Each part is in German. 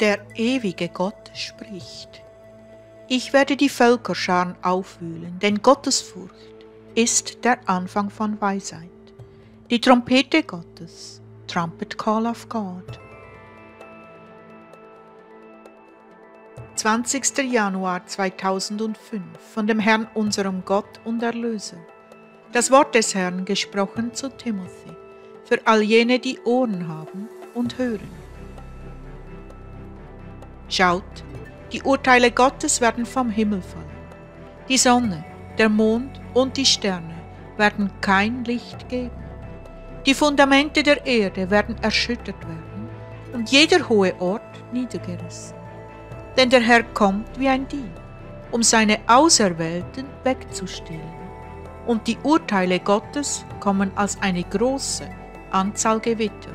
Der ewige Gott spricht. Ich werde die Völkerscharen aufwühlen, denn Gottesfurcht ist der Anfang von Weisheit. Die Trompete Gottes, Trumpet Call of God. 20. Januar 2005, von dem Herrn, unserem Gott und Erlöser. Das Wort des Herrn gesprochen zu Timothy, für all jene, die Ohren haben und hören. Schaut, die Urteile Gottes werden vom Himmel fallen. Die Sonne, der Mond und die Sterne werden kein Licht geben. Die Fundamente der Erde werden erschüttert werden und jeder hohe Ort niedergerissen. Denn der Herr kommt wie ein Dieb, um seine Auserwählten wegzustehlen. Und die Urteile Gottes kommen als eine große Anzahl Gewitter,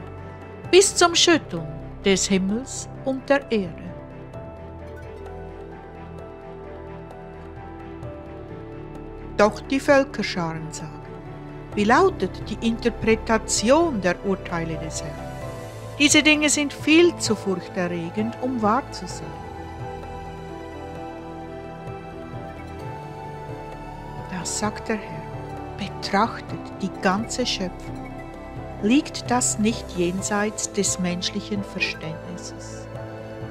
bis zum Schütteln des Himmels und der Erde. Doch die Völkerscharen sagen, wie lautet die Interpretation der Urteile des Herrn? Diese Dinge sind viel zu furchterregend, um wahr zu sein. Das sagt der Herr. Betrachtet die ganze Schöpfung. Liegt das nicht jenseits des menschlichen Verständnisses?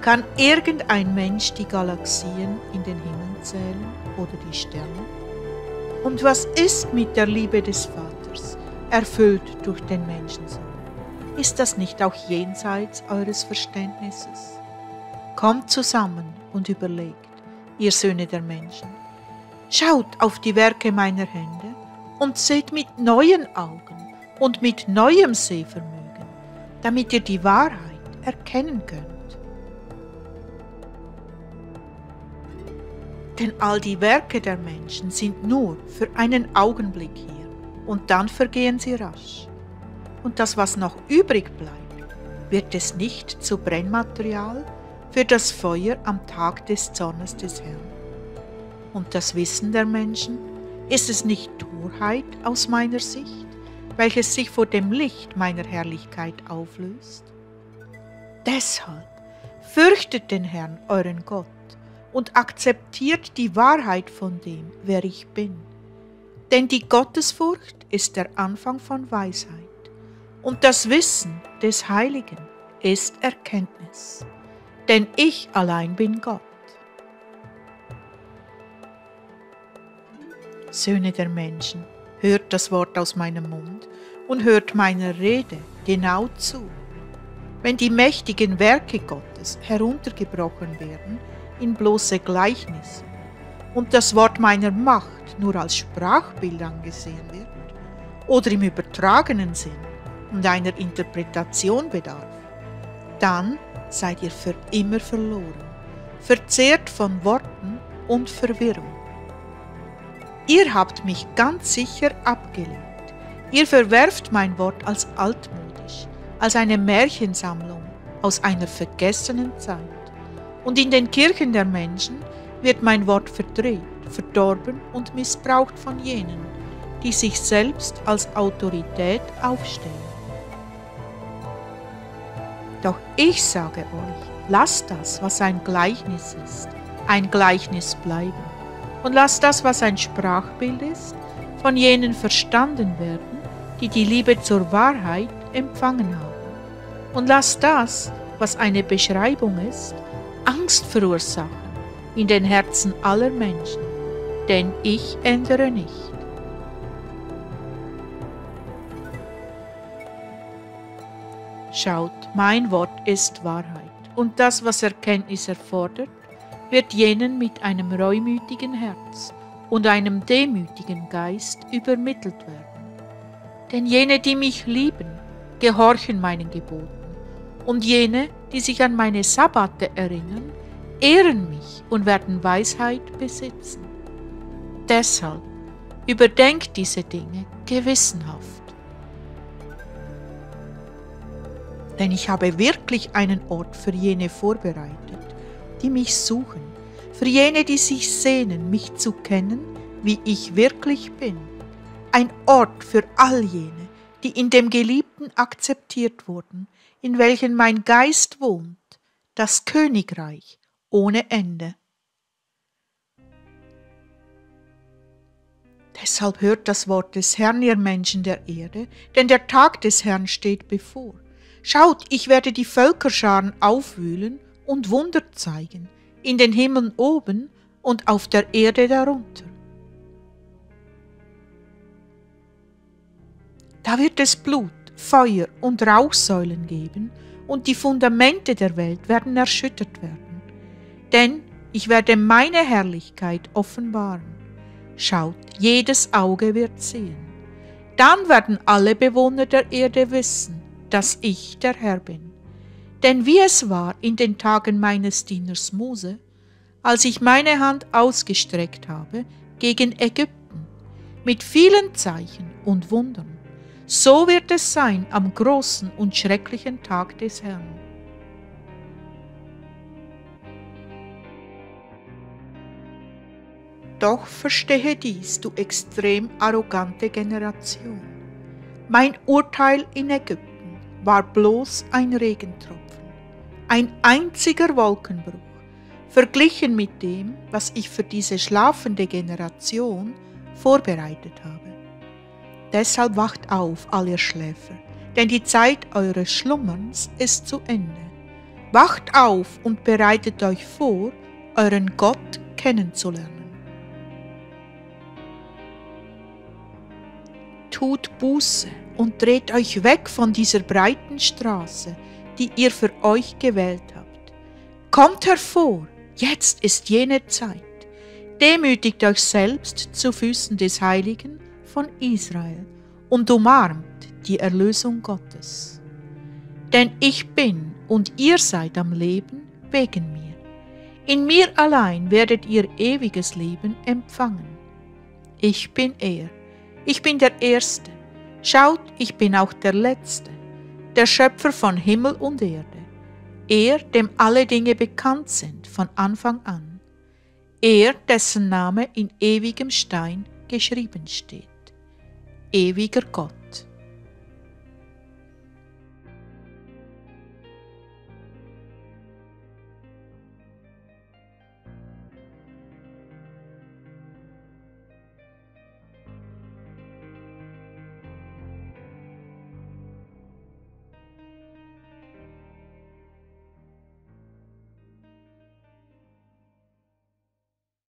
Kann irgendein Mensch die Galaxien in den Himmel zählen oder die Sterne? Und was ist mit der Liebe des Vaters, erfüllt durch den Menschensohn? Ist das nicht auch jenseits eures Verständnisses? Kommt zusammen und überlegt, ihr Söhne der Menschen. Schaut auf die Werke meiner Hände und seht mit neuen Augen und mit neuem Sehvermögen, damit ihr die Wahrheit erkennen könnt. Denn all die Werke der Menschen sind nur für einen Augenblick hier und dann vergehen sie rasch. Und das, was noch übrig bleibt, wird es nicht zu Brennmaterial für das Feuer am Tag des Zornes des Herrn. Und das Wissen der Menschen, ist es nicht Torheit aus meiner Sicht, welches sich vor dem Licht meiner Herrlichkeit auflöst? Deshalb fürchtet den Herrn, euren Gott, und akzeptiert die Wahrheit von dem, wer ich bin. Denn die Gottesfurcht ist der Anfang von Weisheit. Und das Wissen des Heiligen ist Erkenntnis, denn ich allein bin Gott. Söhne der Menschen, hört das Wort aus meinem Mund und hört meiner Rede genau zu. Wenn die mächtigen Werke Gottes heruntergebrochen werden in bloße Gleichnisse und das Wort meiner Macht nur als Sprachbild angesehen wird oder im übertragenen Sinn, und einer Interpretation bedarf, dann seid ihr für immer verloren, verzehrt von Worten und Verwirrung. Ihr habt mich ganz sicher abgelehnt. Ihr verwerft mein Wort als altmodisch, als eine Märchensammlung aus einer vergessenen Zeit. Und in den Kirchen der Menschen wird mein Wort verdreht, verdorben und missbraucht von jenen, die sich selbst als Autorität aufstellen. Doch ich sage euch, lasst das, was ein Gleichnis ist, ein Gleichnis bleiben. Und lasst das, was ein Sprachbild ist, von jenen verstanden werden, die die Liebe zur Wahrheit empfangen haben. Und lasst das, was eine Beschreibung ist, Angst verursachen in den Herzen aller Menschen, denn ich ändere nicht. Schaut, mein Wort ist Wahrheit, und das, was Erkenntnis erfordert, wird jenen mit einem reumütigen Herz und einem demütigen Geist übermittelt werden. Denn jene, die mich lieben, gehorchen meinen Geboten, und jene, die sich an meine Sabbate erinnern, ehren mich und werden Weisheit besitzen. Deshalb überdenkt diese Dinge gewissenhaft. Denn ich habe wirklich einen Ort für jene vorbereitet, die mich suchen, für jene, die sich sehnen, mich zu kennen, wie ich wirklich bin. Ein Ort für all jene, die in dem Geliebten akzeptiert wurden, in welchen mein Geist wohnt, das Königreich ohne Ende. Deshalb hört das Wort des Herrn, ihr Menschen der Erde, denn der Tag des Herrn steht bevor. Schaut, ich werde die Völkerscharen aufwühlen und Wunder zeigen, in den Himmeln oben und auf der Erde darunter. Da wird es Blut, Feuer und Rauchsäulen geben, und die Fundamente der Welt werden erschüttert werden. Denn ich werde meine Herrlichkeit offenbaren. Schaut, jedes Auge wird sehen. Dann werden alle Bewohner der Erde wissen, dass ich der Herr bin. Denn wie es war in den Tagen meines Dieners Mose, als ich meine Hand ausgestreckt habe gegen Ägypten, mit vielen Zeichen und Wundern, so wird es sein am großen und schrecklichen Tag des Herrn. Doch verstehe dies, du extrem arrogante Generation. Mein Urteil in Ägypten war bloß ein Regentropfen, ein einziger Wolkenbruch, verglichen mit dem, was ich für diese schlafende Generation vorbereitet habe. Deshalb wacht auf, all ihr Schläfer, denn die Zeit eures Schlummerns ist zu Ende. Wacht auf und bereitet euch vor, euren Gott kennenzulernen. Tut Buße und dreht euch weg von dieser breiten Straße, die ihr für euch gewählt habt. Kommt hervor, jetzt ist jene Zeit. Demütigt euch selbst zu Füßen des Heiligen von Israel und umarmt die Erlösung Gottes. Denn ich bin und ihr seid am Leben wegen mir. In mir allein werdet ihr ewiges Leben empfangen. Ich bin er. Ich bin der Erste. Schaut, ich bin auch der Letzte, der Schöpfer von Himmel und Erde. Er, dem alle Dinge bekannt sind von Anfang an. Er, dessen Name in ewigem Stein geschrieben steht. Ewiger Gott.